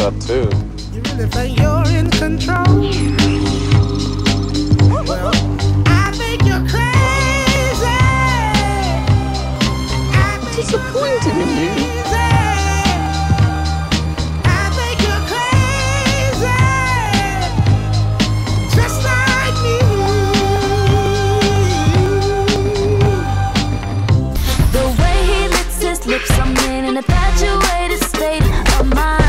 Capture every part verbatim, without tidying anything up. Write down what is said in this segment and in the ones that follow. stuff too. You really think you're in control? Well, I think you're crazy. I think disappointed in you. I think you're crazy, just like me. The way he licks his lips, I'm in an infatuated state of mind.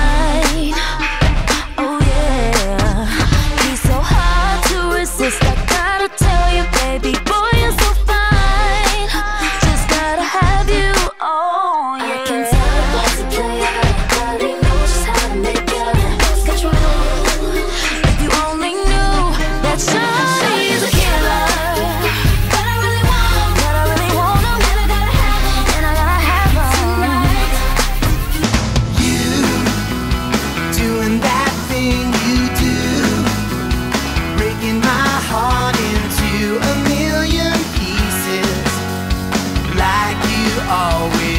Always.